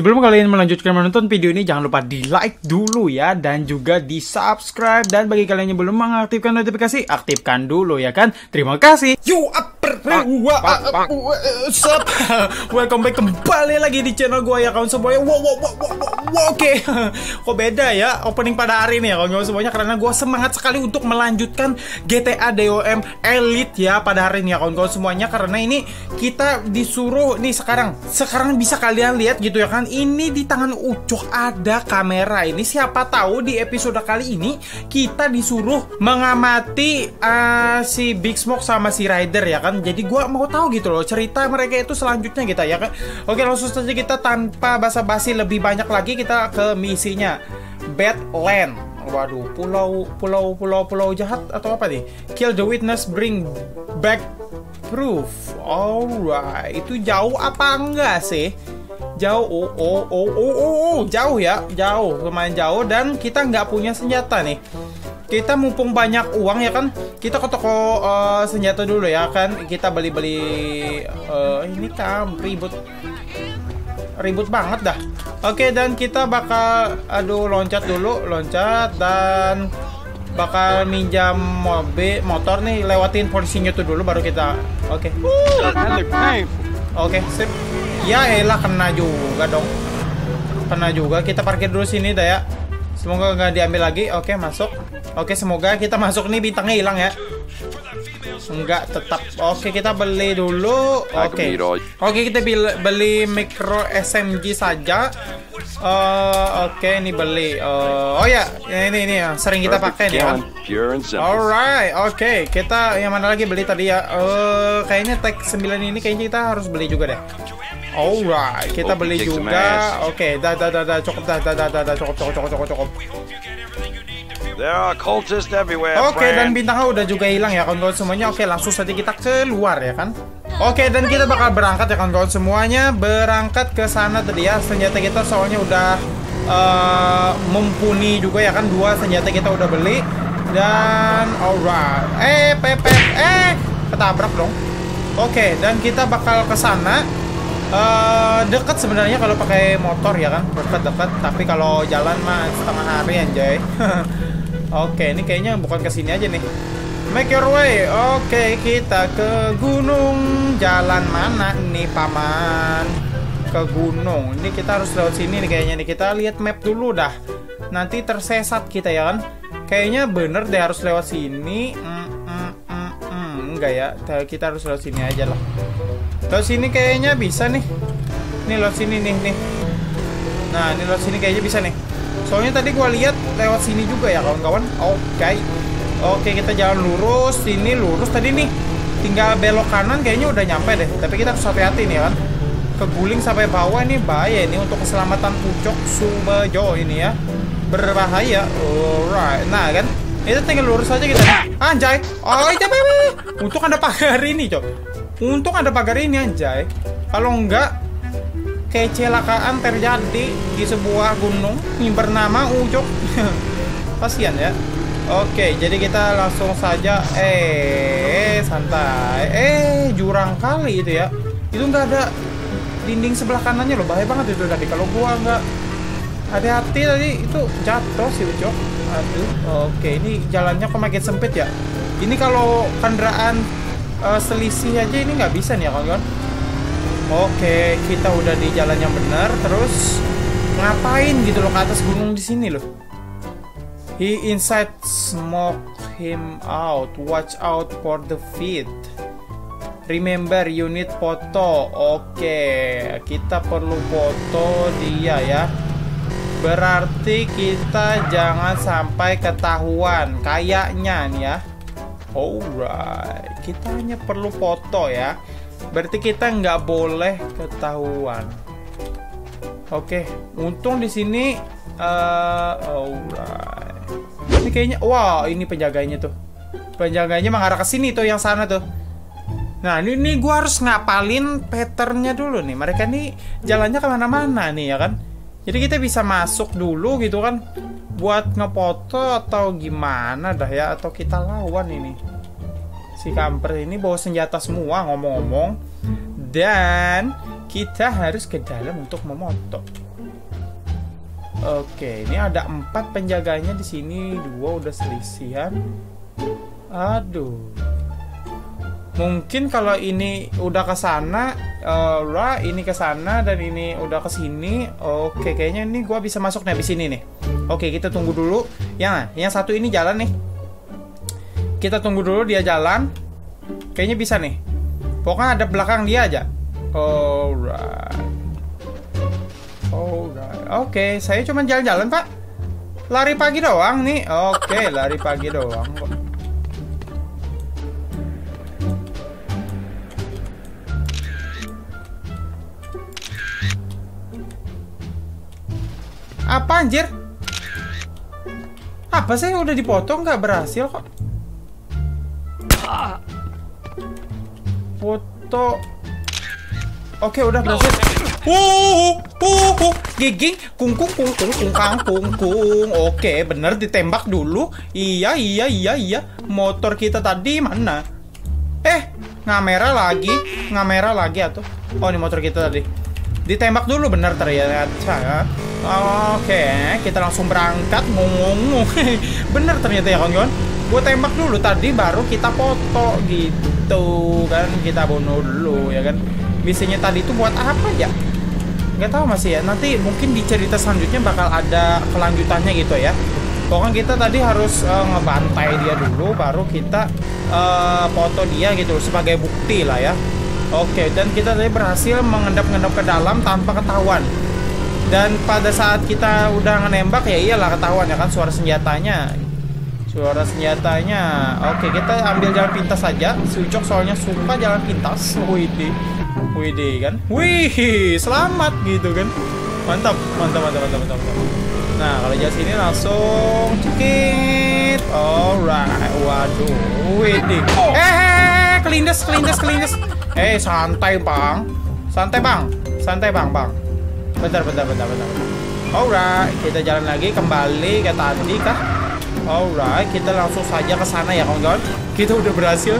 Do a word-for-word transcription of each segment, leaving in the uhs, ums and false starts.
Sebelum kalian melanjutkan menonton video ini, jangan lupa di like dulu ya, dan juga di subscribe. Dan bagi kalian yang belum mengaktifkan notifikasi, aktifkan dulu ya kan. Terima kasih. You up, welcome back kembali lagi di channel gue ya kawan semuanya. Wow wow wow wow. Oke, kok beda ya opening pada hari ini ya kawan semuanya, karena gue semangat sekali untuk melanjutkan G T A D O M Elite ya pada hari ini ya kawan-kawan semuanya, karena ini kita disuruh nih sekarang. Sekarang bisa kalian lihat gitu ya kan. Ini di tangan Ucok ada kamera ini. Siapa tahu di episode kali ini kita disuruh mengamati uh, si Big Smoke sama si Ryder ya kan. Jadi gua mau tahu gitu loh cerita mereka itu selanjutnya kita ya kan. Oke, langsung saja kita tanpa basa-basi lebih banyak lagi, kita ke misinya Badland. Waduh, pulau pulau pulau pulau jahat atau apa nih? Kill the witness, bring back proof. Alright, itu jauh apa enggak sih? Jauh, oh, oh, oh, oh, oh, oh, jauh ya, jauh, lumayan jauh, dan kita nggak punya senjata nih. Kita mumpung banyak uang ya kan, kita ke toko uh, senjata dulu ya kan, kita beli-beli, uh, ini kan ribut, ribut banget dah. Oke, dan kita bakal, aduh, loncat dulu, loncat, dan bakal minjam mobil, motor nih, lewatin polisinya tuh dulu, baru kita, oke. Okay. Oke, okay, sip. Ya elah, kena juga dong. Kena juga. Kita parkir dulu sini dah ya. Semoga nggak diambil lagi. Oke, okay, masuk. Oke, okay, semoga kita masuk nih, bintangnya hilang ya. Enggak, tetap. Oke, okay, kita beli dulu. Oke, okay. Oke, okay, kita beli micro S M G saja. Uh, Oke, okay, ini beli. Uh, oh ya, yeah. ini ini ya. Sering kita pakai nih kan. Alright, oke. Okay. Kita yang mana lagi beli tadi ya? Uh, kayaknya tag sembilan ini kayaknya kita harus beli juga deh. Alright, kita beli juga. Oke, dah dah dah dah cukup dah dah dah dah cukup cukup cukup cukup. Oke, dan bintangnya udah juga hilang ya kawan-kawan semuanya. Oke, langsung saja kita keluar ya kan. Oke, dan kita bakal berangkat ya kawan-kawan semuanya, berangkat ke sana tadi ya. Senjata kita soalnya udah uh, mumpuni juga ya kan, dua senjata kita udah beli. Dan alright, eh pepet eh ketabrak dong. Oke, dan kita bakal ke sana. Uh, dekat sebenarnya kalau pakai motor ya kan, dekat-dekat, tapi kalau jalan mah setengah hari anjay. Oke, okay, ini kayaknya bukan ke sini aja nih. Make your way. Oke, okay, kita ke gunung. Jalan mana nih paman? Ke gunung. Ini kita harus lewat sini nih kayaknya nih. Kita lihat map dulu dah. Nanti tersesat kita ya kan. Kayaknya bener deh harus lewat sini. Mm, mm, mm, mm. Enggak ya, kita harus lewat sini aja lah. Lewat sini kayaknya bisa nih. Nih lewat sini nih nih. Nah, ini lewat sini kayaknya bisa nih. Soalnya tadi gua lihat lewat sini juga ya kawan-kawan. Oke. Okay. Oke, okay, kita jalan lurus, sini lurus tadi nih. Tinggal belok kanan kayaknya udah nyampe deh. Tapi kita harus hati-hati nih kan. Keguling sampai bawah nih bahaya nih untuk keselamatan Pucuk Sumejo ini ya. Berbahaya. Alright. Nah, kan itu tinggal lurus aja kita. Anjay. Oh, itu baby. Untuk ada pagar ini, Cok. Untung ada pagar ini anjay. Kalau enggak, kecelakaan terjadi di sebuah gunung yang bernama Ucok. Kasihan ya. Oke, jadi kita langsung saja. Eh, santai. Eh, jurang kali itu ya. Itu nggak ada dinding sebelah kanannya loh. Bahaya banget itu tadi. Kalau gua nggak hati-hati tadi itu jatuh si Ucok. Aduh. Oke, ini jalannya kok makin sempit ya. Ini kalau kendaraan Uh, selisih aja ini nggak bisa nih ya kawan-kawan. Oke, kita udah di jalan yang benar. Terus ngapain gitu loh ke atas gunung di sini loh. He inside smoke him out. Watch out for the feet. Remember you need foto. Oke, kita perlu foto dia ya. Berarti kita jangan sampai ketahuan. Kayaknya nih ya. Alright, kita hanya perlu foto ya. Berarti kita nggak boleh ketahuan. Oke, okay. Untung di sini. Uh, alright. Ini kayaknya, wow, ini penjaganya tuh. Penjaganya mengarah ke sini tuh, yang sana tuh. Nah, ini, ini gue harus ngapalin patternnya dulu nih. Mereka nih jalannya kemana-mana nih ya kan. Jadi kita bisa masuk dulu gitu kan. Buat ngefoto atau gimana dah ya, atau kita lawan ini si kamper ini bawa senjata semua ngomong-ngomong, dan kita harus ke dalam untuk memotong. Oke, ini ada empat penjaganya di sini, dua udah selisihan. Aduh. Mungkin kalau ini udah ke sana, uh, lah ini ke sana dan ini udah ke sini. Oke, kayaknya ini gua bisa masuk nih di sini nih. Oke, kita tunggu dulu. Ya, yang satu ini jalan nih. Kita tunggu dulu dia jalan. Kayaknya bisa nih. Pokoknya ada belakang dia aja. Alright. Alright. Oke, saya cuma jalan-jalan, Pak. Lari pagi doang nih. Oke, lari pagi doang kok. Apa anjir? Apa sih udah dipotong nggak berhasil kok? Foto. Oke udah berhasil. Uh, uh, uh, giging, kungkung, kungkung, kungkang, kungkung. Oke bener ditembak dulu. Iya iya iya iya. Motor kita tadi mana? Eh ngamera lagi, ngamera lagi atuh. Oh ini motor kita tadi. Ditembak dulu bener ternyata. Oke, kita langsung berangkat. Ngomong-ngomong, bener ternyata ya kawan-kawan. Gue tembak dulu tadi, baru kita foto gitu kan, kita bunuh dulu ya kan. Misinya tadi itu buat apa ya? Nggak tahu masih ya. Nanti mungkin di cerita selanjutnya bakal ada kelanjutannya gitu ya. Pokoknya kita tadi harus uh, ngebantai dia dulu, baru kita uh, foto dia gitu sebagai bukti lah ya. Oke, dan kita tadi berhasil mengendap-endap ke dalam tanpa ketahuan. Dan pada saat kita udah nembak ya iyalah ketahuan ya kan suara senjatanya. Suara senjatanya. Oke, kita ambil jalan pintas saja. Si Ucok soalnya suka jalan pintas. Widih. Widih kan. Wih, selamat gitu kan. Mantap, mantap, mantap, mantap, mantap. Nah, kalau jalan sini langsung cekit. Alright. Waduh. Widih. Eh, kelindes, kelindes, kelindes. Eh, santai, Bang. Santai, Bang. Santai, Bang, Bang. Bentar, bentar, bentar, bentar. Alright, kita jalan lagi kembali ke tadi kah? Alright, kita langsung saja ke sana ya kawan-kawan. Kita udah berhasil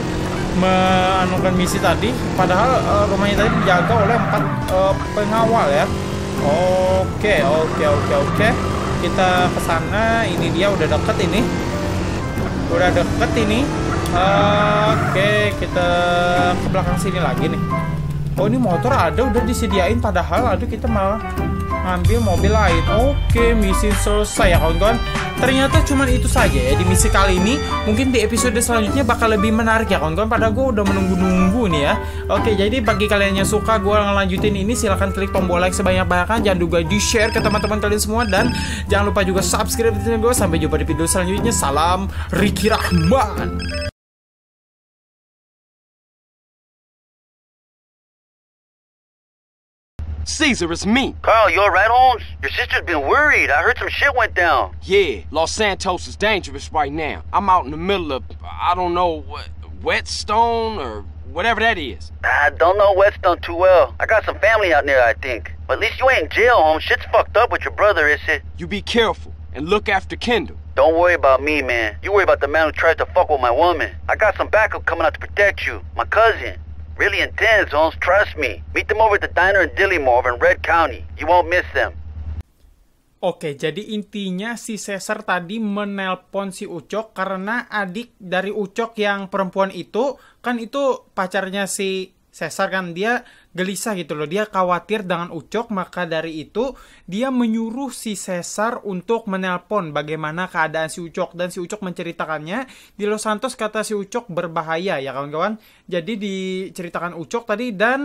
menunaikan misi tadi. Padahal uh, rumahnya tadi dijaga oleh empat uh, pengawal ya. Oke, oke, oke, oke. Kita ke sana. Ini dia udah deket ini. Udah deket ini. Uh, oke, kita ke belakang sini lagi nih. Oh ini motor ada udah disediain padahal aduh kita malah ngambil mobil lain. Oke misi selesai ya kawan-kawan. Ternyata cuman itu saja ya di misi kali ini. Mungkin di episode selanjutnya bakal lebih menarik ya kawan-kawan. Padahal gue udah menunggu-nunggu nih ya. Oke jadi bagi kalian yang suka gue ngelanjutin ini silahkan klik tombol like sebanyak-banyaknya. Jangan lupa di share ke teman-teman kalian semua. Dan jangan lupa juga subscribe di channel gue. Sampai jumpa di video selanjutnya. Salam Riky Rahman. Cesar, it's me. Carl, you alright, Holmes? Your sister's been worried. I heard some shit went down. Yeah, Los Santos is dangerous right now. I'm out in the middle of, I don't know, what, Whetstone or whatever that is. I don't know Whetstone too well. I got some family out there, I think. But at least you ain't in jail, Holmes. Shit's fucked up with your brother, is it? You be careful and look after Kendall. Don't worry about me, man. You worry about the man who tries to fuck with my woman. I got some backup coming out to protect you. My cousin. Really intense, Holmes. Trust me. Meet them over at the diner in Dillymore over in Red County. You won't miss them. Oke, jadi intinya si Cesar tadi menelpon si Ucok karena adik dari Ucok yang perempuan itu kan itu pacarnya si Cesar kan dia gelisah gitu loh. Dia khawatir dengan Ucok maka dari itu dia menyuruh si Cesar untuk menelpon bagaimana keadaan si Ucok dan si Ucok menceritakannya di Los Santos kata si Ucok berbahaya ya kawan-kawan. Jadi diceritakan Ucok tadi dan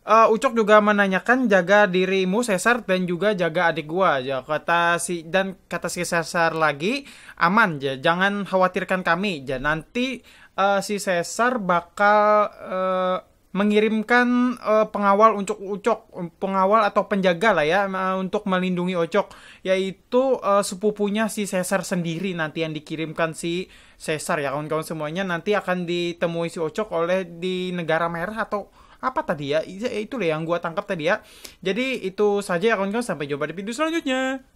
Uh, Ucok juga menanyakan jaga dirimu Cesar dan juga jaga adik gua ya, kata si dan kata si Cesar lagi aman ya, jangan khawatirkan kami ya, nanti uh, si Cesar bakal uh, mengirimkan uh, pengawal untuk Ucok pengawal atau penjaga lah ya uh, untuk melindungi Ucok yaitu uh, sepupunya si Cesar sendiri nanti yang dikirimkan si Cesar ya kawan-kawan semuanya nanti akan ditemui si Ucok oleh di negara merah atau apa tadi ya, itulah yang gua tangkap tadi ya. Jadi itu saja ya kawan-kawan, sampai jumpa di video selanjutnya.